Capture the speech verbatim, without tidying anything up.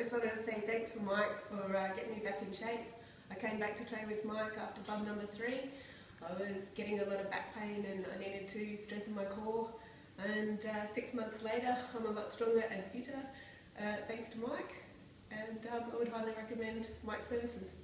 First one I want to say thanks for Mike for uh, getting me back in shape. I came back to train with Mike after bum number three. I was getting a lot of back pain and I needed to strengthen my core. And uh, six months later, I'm a lot stronger and fitter, uh, thanks to Mike. And um, I would highly recommend Mike's services.